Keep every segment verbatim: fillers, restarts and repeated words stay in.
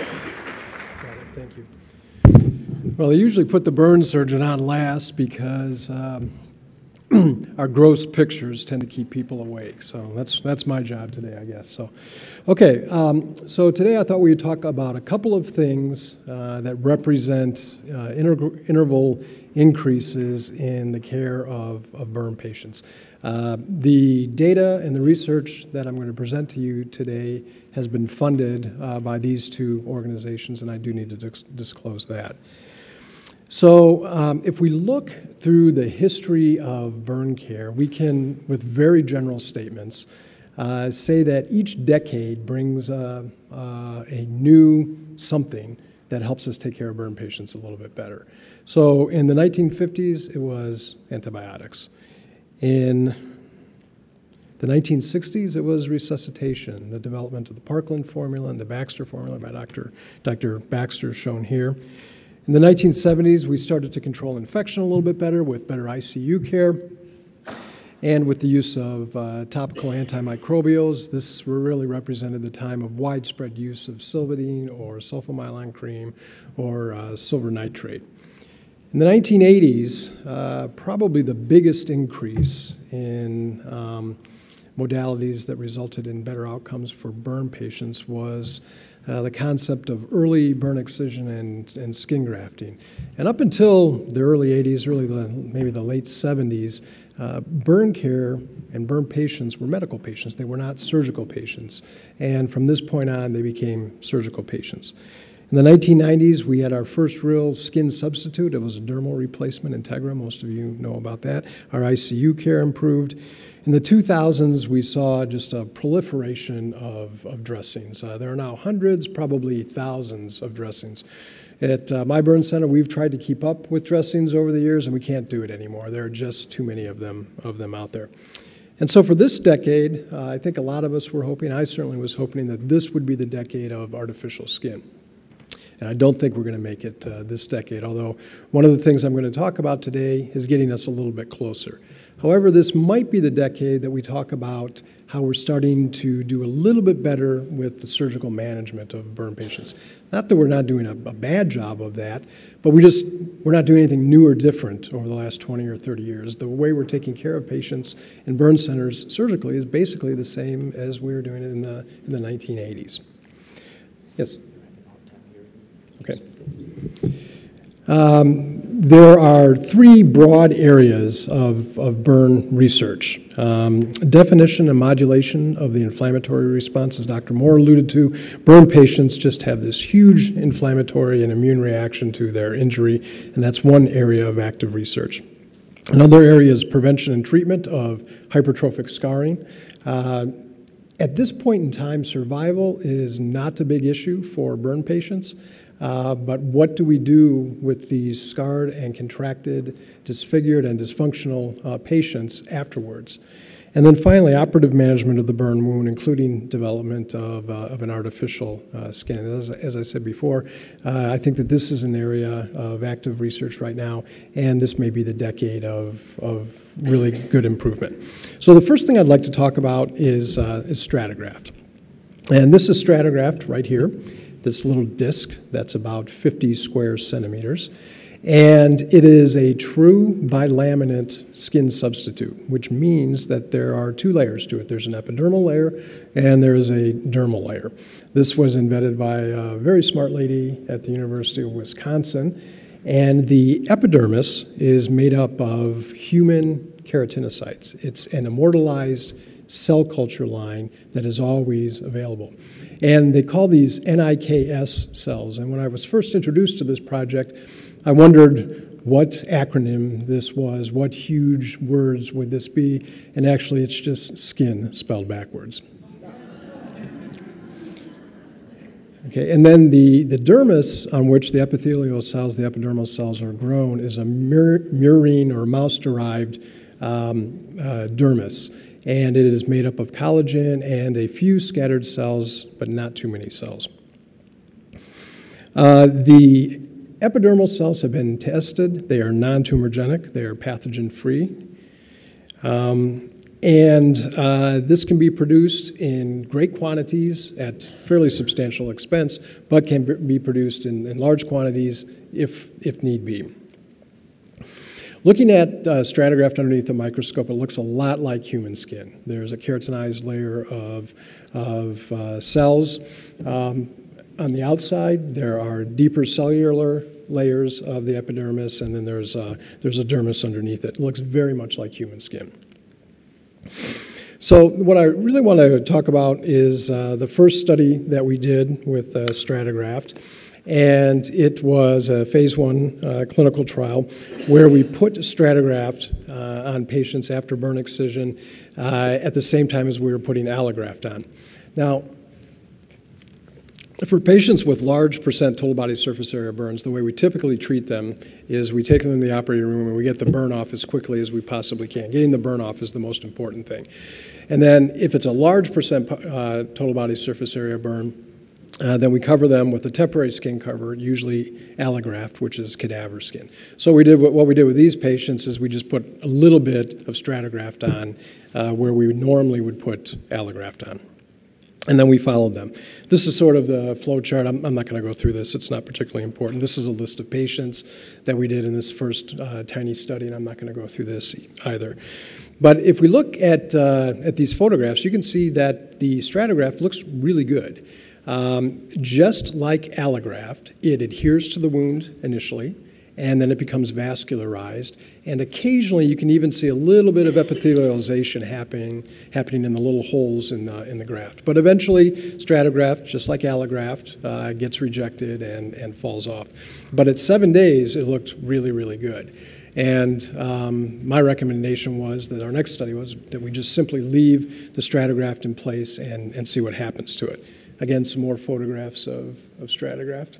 Got it, thank you. Well, they usually put the burn surgeon on last because um, our gross pictures tend to keep people awake. So that's, that's my job today, I guess. So, okay, um, so today I thought we would talk about a couple of things uh, that represent uh, inter interval increases in the care of, of burn patients. Uh, the data and the research that I'm going to present to you today has been funded uh, by these two organizations, and I do need to dis disclose that. So um, if we look through the history of burn care, we can, with very general statements, uh, say that each decade brings uh, uh, a new something that helps us take care of burn patients a little bit better. So in the nineteen fifties, it was antibiotics. In the nineteen sixties, it was resuscitation, the development of the Parkland formula and the Baxter formula by Doctor Doctor Baxter, shown here. In the nineteen seventies, we started to control infection a little bit better with better I C U care and with the use of uh, topical antimicrobials. This really represented the time of widespread use of sylvadine or sulfamylon cream or uh, silver nitrate. In the nineteen eighties, uh, probably the biggest increase in um, modalities that resulted in better outcomes for burn patients was Uh, the concept of early burn excision and, and skin grafting. And up until the early eighties, really the, maybe the late seventies, uh, burn care and burn patients were medical patients. They were not surgical patients. And from this point on, they became surgical patients. In the nineteen nineties, we had our first real skin substitute. It was a dermal replacement, Integra. Most of you know about that. Our I C U care improved. In the two thousands, we saw just a proliferation of, of dressings. Uh, there are now hundreds, probably thousands of dressings. At uh, my burn center, we've tried to keep up with dressings over the years, and we can't do it anymore. There are just too many of them, of them out there. And so for this decade, uh, I think a lot of us were hoping, I certainly was hoping, that this would be the decade of artificial skin. And I don't think we're going to make it uh, this decade, although one of the things I'm going to talk about today is getting us a little bit closer. However, this might be the decade that we talk about how we're starting to do a little bit better with the surgical management of burn patients. Not that we're not doing a, a bad job of that, but we just, we're not doing anything new or different over the last twenty or thirty years. The way we're taking care of patients in burn centers surgically is basically the same as we were doing it in the, in the nineteen eighties. Yes? Okay. Um, there are three broad areas of, of burn research. Um, definition and modulation of the inflammatory response, as Doctor Moore alluded to. Burn patients just have this huge inflammatory and immune reaction to their injury, and that's one area of active research. Another area is prevention and treatment of hypertrophic scarring. Uh, at this point in time, survival is not a big issue for burn patients. Uh, but what do we do with these scarred and contracted, disfigured and dysfunctional uh, patients afterwards? And then finally, operative management of the burn wound, including development of, uh, of an artificial uh, skin. As, as I said before, uh, I think that this is an area of active research right now, and this may be the decade of, of really good improvement. So the first thing I'd like to talk about is, uh, is StrataGraft. And this is StrataGraft right here. This little disc that's about fifty square centimeters. And it is a true bilaminate skin substitute, which means that there are two layers to it. There's an epidermal layer and there is a dermal layer. This was invented by a very smart lady at the University of Wisconsin. And the epidermis is made up of human keratinocytes. It's an immortalized cell culture line that is always available. And they call these N I K S cells. And when I was first introduced to this project, I wondered what acronym this was, what huge words would this be, and actually it's just skin spelled backwards. Okay, and then the, the dermis on which the epithelial cells, the epidermal cells are grown is a mur murine or mouse-derived um, uh, dermis. And it is made up of collagen and a few scattered cells, but not too many cells. Uh, the epidermal cells have been tested. They are non-tumorigenic. They are pathogen-free. Um, And uh, this can be produced in great quantities at fairly substantial expense, but can be produced in, in large quantities if, if need be. Looking at uh, StrataGraft underneath the microscope, it looks a lot like human skin. There's a keratinized layer of, of uh, cells. Um, on the outside, there are deeper cellular layers of the epidermis, and then there's a, there's a dermis underneath it. It looks very much like human skin. So what I really want to talk about is uh, the first study that we did with uh, StrataGraft, and it was a phase one uh, clinical trial where we put StrataGraft uh, on patients after burn excision uh, at the same time as we were putting allograft on. Now, for patients with large percent total body surface area burns, the way we typically treat them is we take them in the operating room and we get the burn off as quickly as we possibly can. Getting the burn off is the most important thing. And then if it's a large percent uh, total body surface area burn, Uh, then we cover them with a temporary skin cover, usually allograft, which is cadaver skin. So we did what, what we did with these patients is we just put a little bit of StrataGraft on uh, where we normally would put allograft on. And then we followed them. This is sort of the flow chart. I'm, I'm not going to go through this. It's not particularly important. This is a list of patients that we did in this first uh, tiny study, and I'm not going to go through this either. But if we look at, uh, at these photographs, you can see that the StrataGraft looks really good. Um, just like allograft, it adheres to the wound initially, and then it becomes vascularized. And occasionally, you can even see a little bit of epithelialization happening, happening in the little holes in the, in the graft. But eventually, StrataGraft, just like allograft, uh, gets rejected and, and falls off. But at seven days, it looked really, really good. And um, my recommendation was that our next study was that we just simply leave the StrataGraft in place and, and see what happens to it. Again, some more photographs of, of StrataGraft.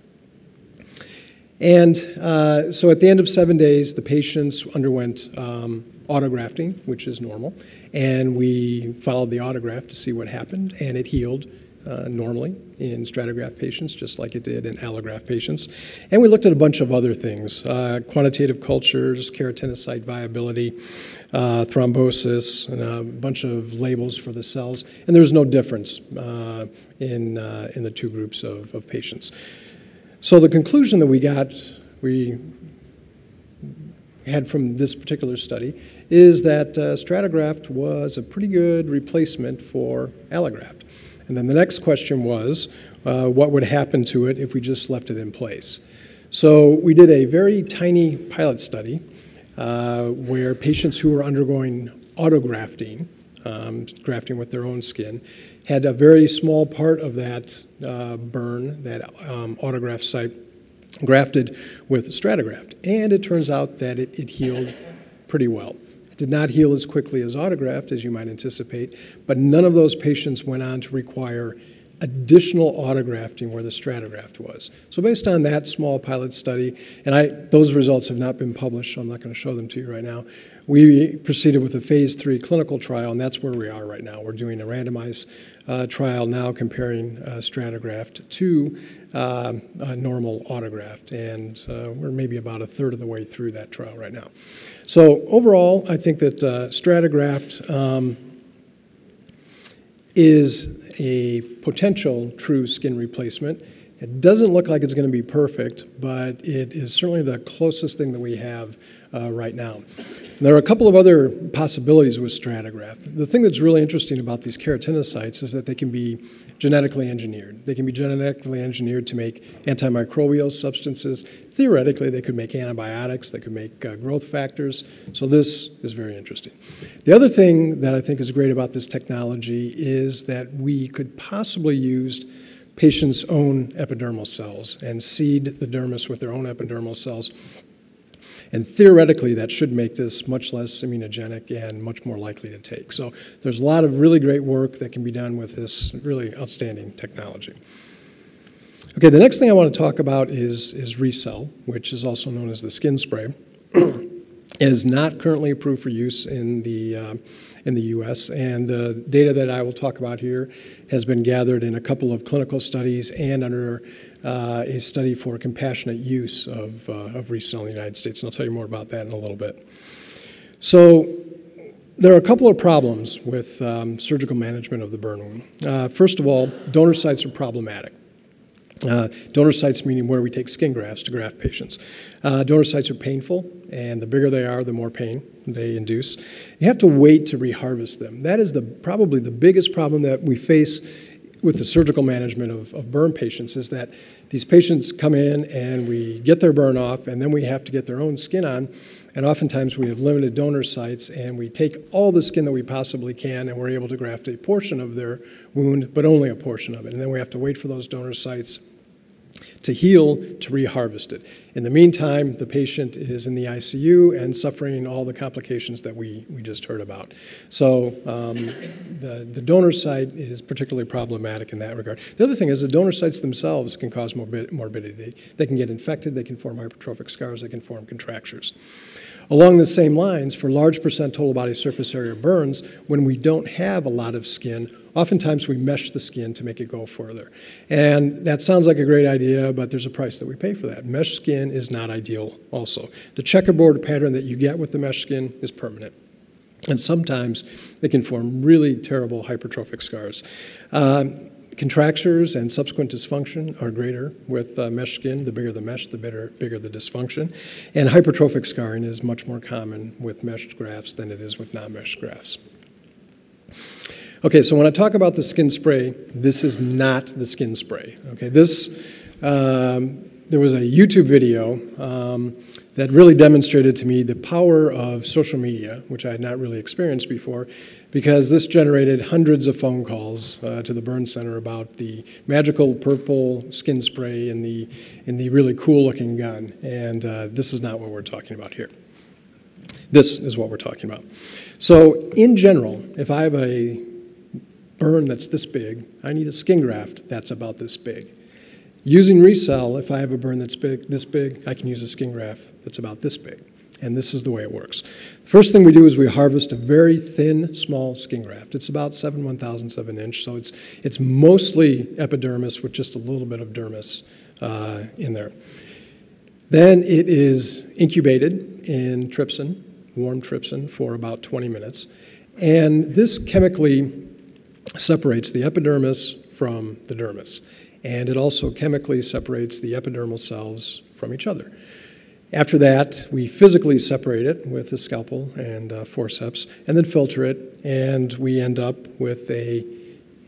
And uh, so at the end of seven days, the patients underwent um, autografting, which is normal. And we followed the autograft to see what happened. And it healed uh, normally in StrataGraft patients, just like it did in allograft patients. And we looked at a bunch of other things, uh, quantitative cultures, keratinocyte viability, uh, thrombosis, and a bunch of labels for the cells. And there was no difference uh, in, uh, in the two groups of, of patients. So the conclusion that we got, we had from this particular study, is that uh, StrataGraft was a pretty good replacement for allograft. And then the next question was, uh, what would happen to it if we just left it in place? So we did a very tiny pilot study uh, where patients who were undergoing autografting, um, grafting with their own skin, had a very small part of that uh, burn, that um, autograft site, grafted with StrataGraft. And it turns out that it, it healed pretty well. It did not heal as quickly as autograft, as you might anticipate, but none of those patients went on to require additional autografting where the StrataGraft was. So based on that small pilot study, and I, those results have not been published, so I'm not going to show them to you right now, we proceeded with a phase three clinical trial, and that's where we are right now. We're doing a randomized uh, trial now comparing uh, StrataGraft to uh, a normal autograft, and uh, we're maybe about a third of the way through that trial right now. So overall, I think that uh, StrataGraft um, is a potential true skin replacement. It doesn't look like it's going to be perfect, but it is certainly the closest thing that we have uh, right now. There are a couple of other possibilities with StrataGraft. The thing that's really interesting about these keratinocytes is that they can be genetically engineered. They can be genetically engineered to make antimicrobial substances. Theoretically, they could make antibiotics. They could make uh, growth factors. So this is very interesting. The other thing that I think is great about this technology is that we could possibly use patients' own epidermal cells and seed the dermis with their own epidermal cells. And theoretically, that should make this much less immunogenic and much more likely to take. So there's a lot of really great work that can be done with this really outstanding technology. OK, the next thing I want to talk about is, is ReCell, which is also known as the skin spray. It is not currently approved for use in the, uh, in the U S, and the data that I will talk about here has been gathered in a couple of clinical studies and under Uh, a study for compassionate use of, uh, of ReCell in the United States, and I'll tell you more about that in a little bit. So There are a couple of problems with um, surgical management of the burn wound. Uh, first of all, donor sites are problematic. Uh, donor sites meaning where we take skin grafts to graft patients. Uh, donor sites are painful, and the bigger they are, the more pain they induce. You have to wait to reharvest them. That is the, probably the biggest problem that we face with the surgical management of, of burn patients, is that these patients come in and we get their burn off, and then we have to get their own skin on, and oftentimes we have limited donor sites, and we take all the skin that we possibly can, and we're able to graft a portion of their wound, but only a portion of it, and then we have to wait for those donor sites to heal to reharvest it. In the meantime, the patient is in the I C U and suffering all the complications that we, we just heard about. So um, the, the donor site is particularly problematic in that regard. The other thing is the donor sites themselves can cause morbi- morbidity. They, they can get infected, they can form hypertrophic scars, they can form contractures. Along the same lines, for large percent total body surface area burns, when we don't have a lot of skin, oftentimes we mesh the skin to make it go further. And that sounds like a great idea, but there's a price that we pay for that. Mesh skin is not ideal also. The checkerboard pattern that you get with the mesh skin is permanent. And sometimes they can form really terrible hypertrophic scars. Um, Contractures and subsequent dysfunction are greater with uh, mesh skin. The bigger the mesh, the better, bigger the dysfunction. And hypertrophic scarring is much more common with meshed grafts than it is with non-mesh grafts. Okay, so when I talk about the skin spray, this is not the skin spray. Okay, this, um, there was a YouTube video um, that really demonstrated to me the power of social media, which I had not really experienced before, because this generated hundreds of phone calls uh, to the burn center about the magical purple skin spray and the, and the really cool-looking gun. And uh, this is not what we're talking about here. This is what we're talking about. So in general, if I have a burn that's this big, I need a skin graft that's about this big. Using ReCell, if I have a burn that's big, this big, I can use a skin graft that's about this big. And this is the way it works. First thing we do is we harvest a very thin, small skin graft. It's about seven one thousandths of an inch, so it's, it's mostly epidermis with just a little bit of dermis uh, in there. Then it is incubated in trypsin, warm trypsin, for about twenty minutes. And this chemically separates the epidermis from the dermis. And it also chemically separates the epidermal cells from each other. After that, we physically separate it with a scalpel and uh, forceps, and then filter it, and we end up with a,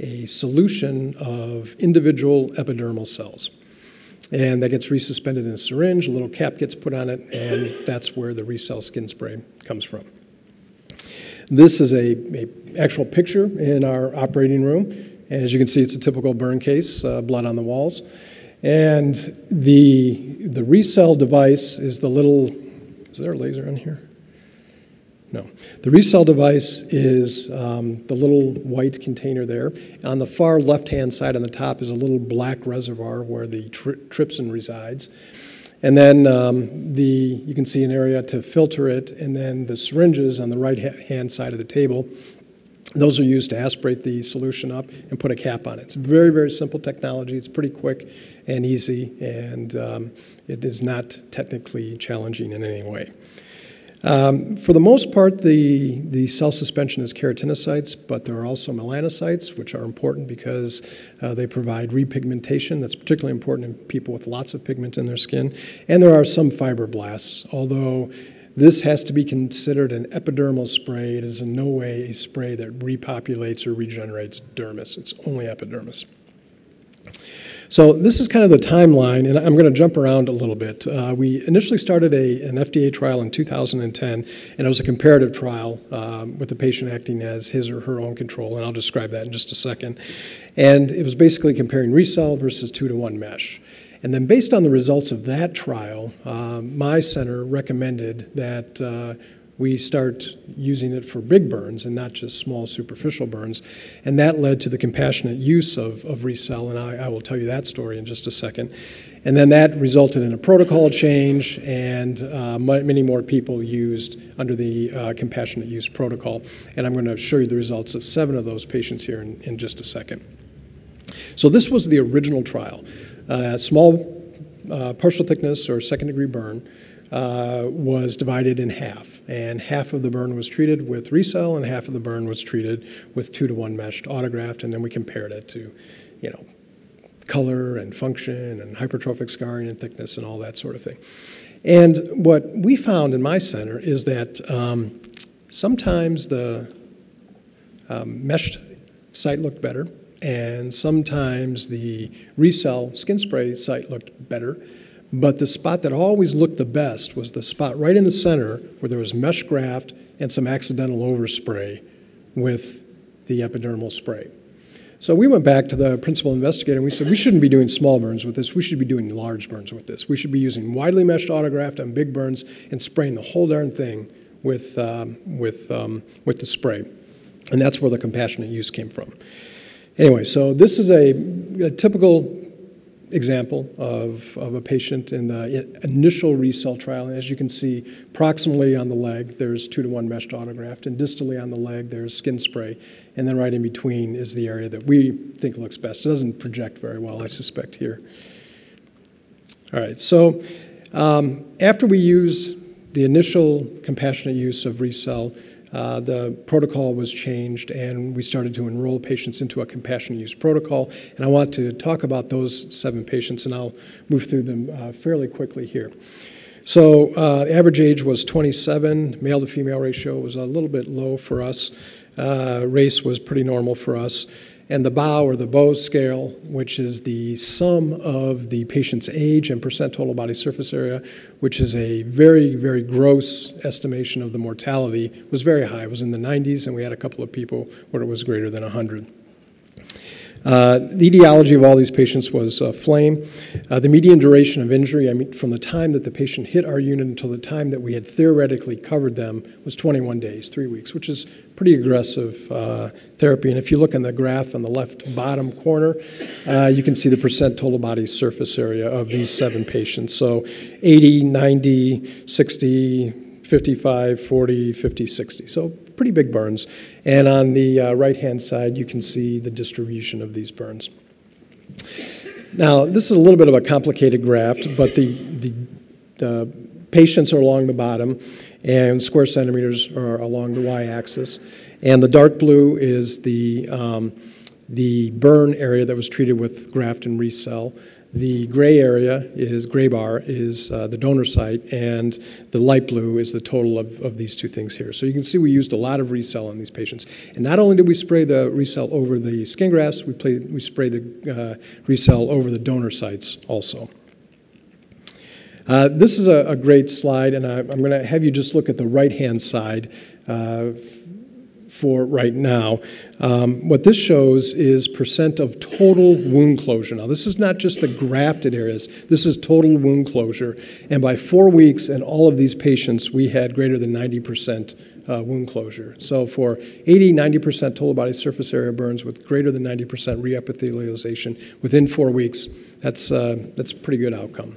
a solution of individual epidermal cells. And that gets resuspended in a syringe, a little cap gets put on it, and that's where the ReCell skin spray comes from. This is a, a actual picture in our operating room. As you can see, it's a typical burn case, uh, blood on the walls. And the, the ReCell device is the little, is there a laser in here? No. The ReCell device is um, the little white container there. On the far left-hand side on the top is a little black reservoir where the tri trypsin resides. And then um, the, you can see an area to filter it, and then the syringes on the right-hand side of the table. Those are used to aspirate the solution up and put a cap on it. It's very, very simple technology. It's pretty quick and easy, and um, it is not technically challenging in any way. Um, for the most part, the, the cell suspension is keratinocytes, but there are also melanocytes, which are important because uh, they provide repigmentation. That's particularly important in people with lots of pigment in their skin. And there are some fibroblasts, although this has to be considered an epidermal spray. It is in no way a spray that repopulates or regenerates dermis. It's only epidermis. So this is kind of the timeline, and I'm going to jump around a little bit. Uh, we initially started a, an F D A trial in two thousand ten, and it was a comparative trial um, with the patient acting as his or her own control, and I'll describe that in just a second. And it was basically comparing ReCell versus two to one mesh. And then based on the results of that trial, um, my center recommended that uh, we start using it for big burns and not just small superficial burns. And that led to the compassionate use of, of ReCell, and I, I will tell you that story in just a second. And then that resulted in a protocol change, and uh, many more people used under the uh, compassionate use protocol. And I'm going to show you the results of seven of those patients here in, in just a second. So this was the original trial. Uh, small uh, partial thickness or second degree burn uh, was divided in half, and half of the burn was treated with ReCell and half of the burn was treated with two to one meshed autograft, and then we compared it to, you know, color and function and hypertrophic scarring and thickness and all that sort of thing. And what we found in my center is that um, sometimes the um, meshed site looked better, and sometimes the ReCell skin spray site looked better, but the spot that always looked the best was the spot right in the center where there was mesh graft and some accidental overspray with the epidermal spray. So we went back to the principal investigator and we said, we shouldn't be doing small burns with this, we should be doing large burns with this. We should be using widely meshed autograft on big burns and spraying the whole darn thing with, um, with, um, with the spray. And that's where the compassionate use came from. Anyway, so this is a, a typical example of, of a patient in the initial ReCell trial. And as you can see, proximally on the leg, there's two to one meshed autograft, and distally on the leg, there's skin spray. And then right in between is the area that we think looks best. It doesn't project very well, I suspect, here. All right, so um, after we used the initial compassionate use of ReCell, Uh, the protocol was changed, and we started to enroll patients into a compassionate use protocol. And I want to talk about those seven patients, and I'll move through them uh, fairly quickly here. So uh, average age was twenty-seven. Male to female ratio was a little bit low for us. Uh, race was pretty normal for us. And the B O W, or the B O W scale, which is the sum of the patient's age and percent total body surface area, which is a very, very gross estimation of the mortality, was very high. It was in the nineties, and we had a couple of people where it was greater than one hundred. Uh, the etiology of all these patients was uh, flame. Uh, the median duration of injury, I mean, from the time that the patient hit our unit until the time that we had theoretically covered them, was twenty-one days, three weeks, which is pretty aggressive uh, therapy. And if you look on the graph on the left bottom corner, uh, you can see the percent total body surface area of these seven patients. So eighty, ninety, sixty, fifty-five, forty, fifty, sixty. So pretty big burns. And on the uh, right-hand side, you can see the distribution of these burns. Now, this is a little bit of a complicated graft, but the, the, the patients are along the bottom, and square centimeters are along the y-axis. And the dark blue is the, um, the burn area that was treated with graft and ReCell. The gray area, is gray bar, is uh, the donor site, and the light blue is the total of, of these two things here. So you can see we used a lot of ReCell on these patients. And not only did we spray the ReCell over the skin grafts, we, play, we sprayed the uh, ReCell over the donor sites also. Uh, this is a, a great slide, and I, I'm going to have you just look at the right-hand side uh, for right now. Um, what this shows is percent of total wound closure. Now, this is not just the grafted areas. This is total wound closure. And by four weeks in all of these patients, we had greater than ninety percent uh, wound closure. So for eighty, ninety percent total body surface area burns with greater than ninety percent reepithelialization within four weeks, that's, uh, that's a pretty good outcome.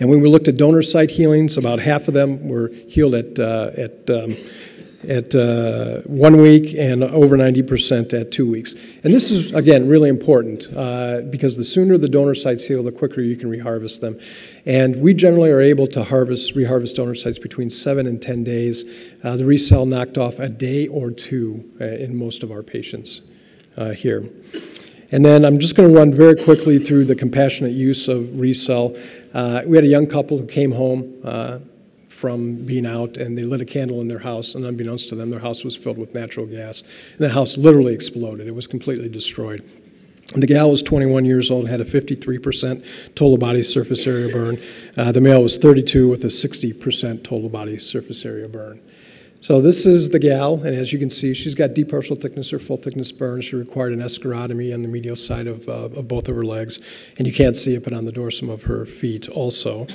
And when we looked at donor site healings, about half of them were healed at, uh, at um, at uh, one week and over ninety percent at two weeks. And this is, again, really important uh, because the sooner the donor sites heal, the quicker you can reharvest them. And we generally are able to harvest, reharvest donor sites between seven and ten days. Uh, the ReCell knocked off a day or two uh, in most of our patients uh, here. And then I'm just going to run very quickly through the compassionate use of ReCell. Uh, we had a young couple who came home uh, from being out, and they lit a candle in their house, and unbeknownst to them, their house was filled with natural gas, and the house literally exploded. It was completely destroyed. The gal was twenty-one years old, had a fifty-three percent total body surface area burn. Uh, the male was thirty-two with a sixty percent total body surface area burn. So this is the gal, and as you can see, she's got deep partial thickness or full thickness burn. She required an escharotomy on the medial side of, uh, of both of her legs, and you can't see it, but on the dorsum of her feet also.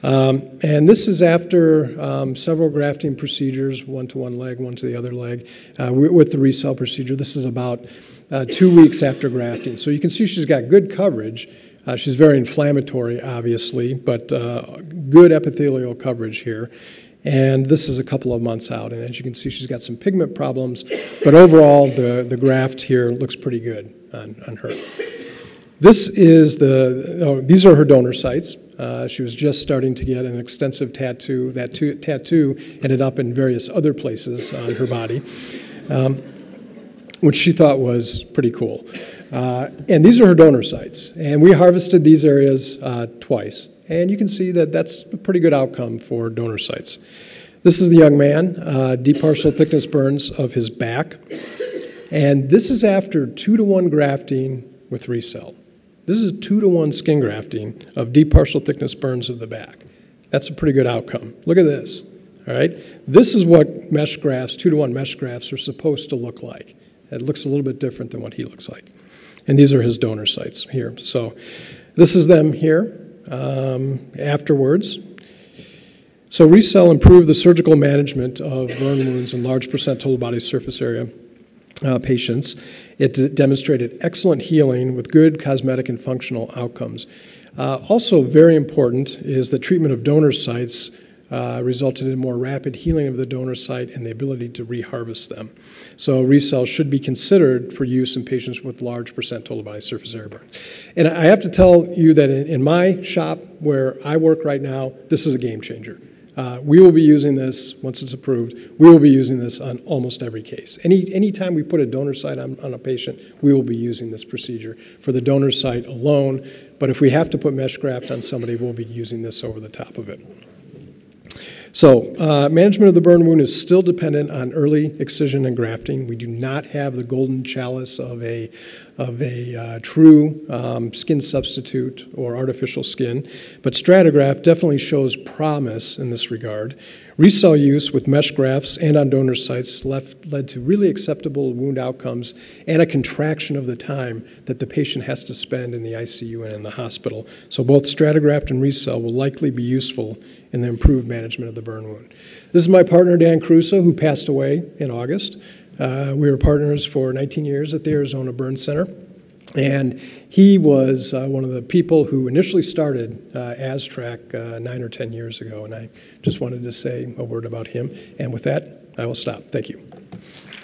Um, and this is after um, several grafting procedures, one to one leg, one to the other leg, uh, with the ReCell procedure. This is about uh, two weeks after grafting. So you can see she's got good coverage. Uh, she's very inflammatory, obviously, but uh, good epithelial coverage here. And this is a couple of months out. And as you can see, she's got some pigment problems. But overall, the, the graft here looks pretty good on, on her. This is the, oh, these are her donor sites. Uh, she was just starting to get an extensive tattoo. That tattoo ended up in various other places on her body, um, which she thought was pretty cool. Uh, and these are her donor sites. And we harvested these areas uh, twice. And you can see that that's a pretty good outcome for donor sites. This is the young man, uh, deep partial thickness burns of his back. And this is after two to one grafting with ReCell. This is two to one skin grafting of deep partial thickness burns of the back. That's a pretty good outcome. Look at this, all right? This is what mesh grafts, two to one mesh grafts, are supposed to look like. It looks a little bit different than what he looks like. And these are his donor sites here. So this is them here um, afterwards. So ReCell improved the surgical management of burn wounds in large percent total body surface area uh, patients. It demonstrated excellent healing with good cosmetic and functional outcomes. Uh, also very important is the treatment of donor sites uh, resulted in more rapid healing of the donor site and the ability to reharvest them. So ReCell should be considered for use in patients with large percent total body surface area burn. And I have to tell you that in, in my shop where I work right now, this is a game changer. Uh, we will be using this, once it's approved, we will be using this on almost every case. Any anytime we put a donor site on, on a patient, we will be using this procedure for the donor site alone. But if we have to put mesh graft on somebody, we'll be using this over the top of it. So uh, management of the burn wound is still dependent on early excision and grafting. We do not have the golden chalice of a, of a uh, true um, skin substitute or artificial skin, but StrataGraft definitely shows promise in this regard. ReCell use with mesh grafts and on donor sites left, led to really acceptable wound outcomes and a contraction of the time that the patient has to spend in the I C U and in the hospital. So both StrataGraft and ReCell will likely be useful in the improved management of the burn wound. This is my partner, Dan Caruso, who passed away in August. Uh, we were partners for nineteen years at the Arizona Burn Center. And he was uh, one of the people who initially started uh, AzTRAC uh, nine or ten years ago. And I just wanted to say a word about him. And with that, I will stop. Thank you.